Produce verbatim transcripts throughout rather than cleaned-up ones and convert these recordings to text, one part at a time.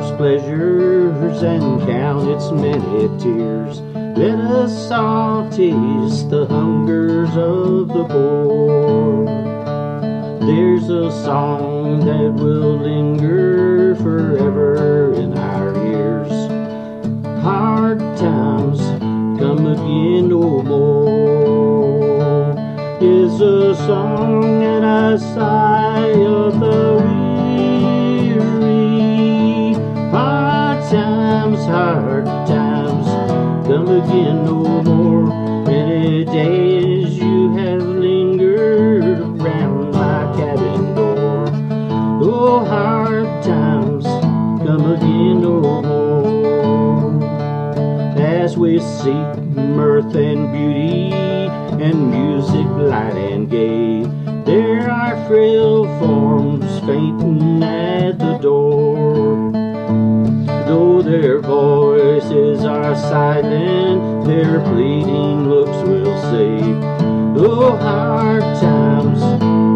life's pleasures and count its many tears. Let us all taste the hungers of the poor. There's a song that will linger forever in our ears. Hard times come again no more. It's a song and a sigh of the weary. Hard times, hard times come again no more. Many days you have lingered around my cabin door. Oh, hard times come again no more. As we seek mirth and beauty and music light and gay, there are frail forms fainting at the door. Though their voices are silent, their pleading looks will say, oh, hard times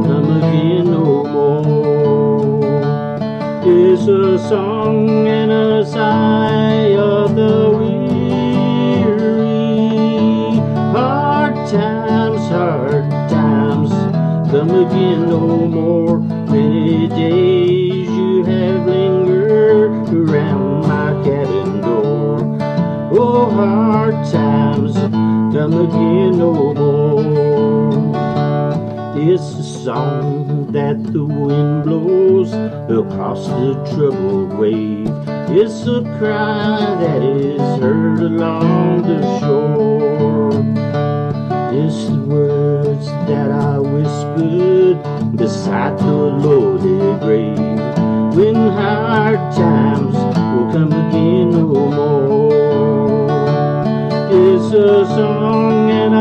come again no more. It's a song and a sigh of the weary. Hard times, hard times come again no more. Many days you have lingered around cabin door. Oh, hard times come again no more. It's a song that the wind blows across the troubled wave. It's a cry that is heard along the shore. It's the words that I whispered beside the loaded grave. When hard times come again no more. It's a song and a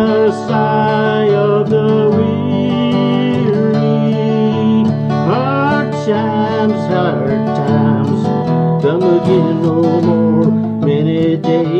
sigh of the weary. Hard times, hard times, come again no more. Many days